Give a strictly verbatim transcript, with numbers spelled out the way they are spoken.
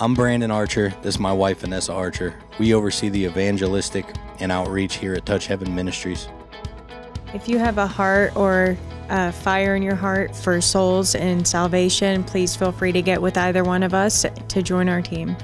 I'm Brandon Archer. This is my wife, Vanessa Archer. We oversee the evangelistic and outreach here at Touch Heaven Ministries. If you have a heart or a fire in your heart for souls and salvation, please feel free to get with either one of us to join our team.